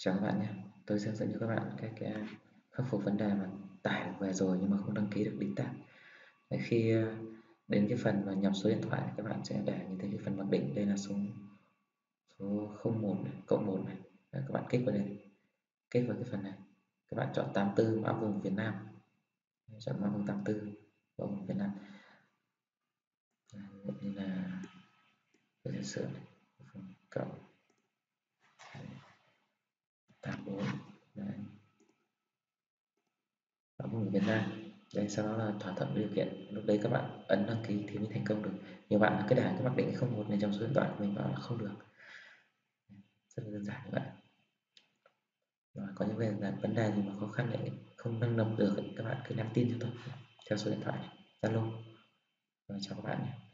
Chào các bạn nhé, tôi sẽ dẫn cho các bạn cách khắc phục vấn đề mà tải được về rồi nhưng mà không đăng ký được đính tải. Khi đến cái phần mà nhập số điện thoại, các bạn sẽ để như thế cái phần mặc định, đây là số 01 này, cộng 1 này. Đấy, các bạn kích vào đây, kích vào cái phần này, các bạn chọn 84 mã vùng Việt Nam, chọn mã vùng 84 vùng Việt Nam. Đấy, như là tôi sẽ sửa này, cộng 84 mã vùng Việt Nam. Đây, sau đó là thỏa thuận điều kiện, lúc đấy các bạn ấn đăng ký thì mới thành công được. Nhiều bạn cứ để cái mặc định 01 này trong số điện thoại của mình bảo là không được, rất là đơn giản như vậy. Rồi, có những vấn đề gì mà khó khăn lại không đăng nhập được, các bạn cứ nhắn tin cho tôi theo số điện thoại Zalo. Rồi, chào các bạn nhé.